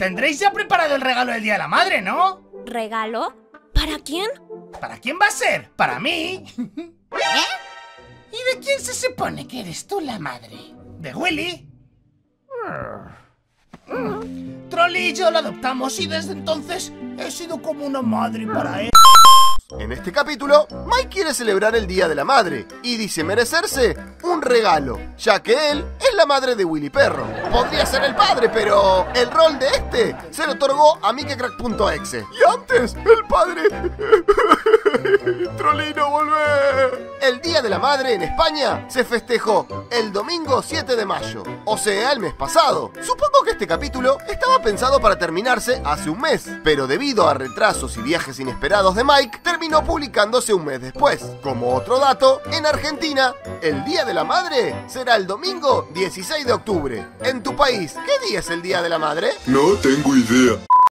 Tendréis ya preparado el regalo del Día de la Madre, ¿no? ¿Regalo? ¿Para quién? ¿Para quién va a ser? ¡Para mí! ¿Eh? ¿Y de quién se supone que eres tú la madre? ¿De Willy? Trolly y yo lo adoptamos y desde entonces he sido como una madre para él. En este capítulo, Mike quiere celebrar el Día de la Madre y dice merecerse un regalo, ya que él es la madre de Willy Perro. Podría ser el padre, pero el rol de este se lo otorgó a Mickeycrack.exe. Y antes, el padre... ¡Trollino, volvé! El Día de la Madre en España se festejó el domingo 7 de mayo, o sea, el mes pasado. Supongo que este capítulo estaba pensado para terminarse hace un mes, pero debido a retrasos y viajes inesperados de Mike, terminó publicándose un mes después. Como otro dato, en Argentina, el Día de la Madre será el domingo 16 de octubre. En tu país, ¿qué día es el Día de la Madre? No tengo idea.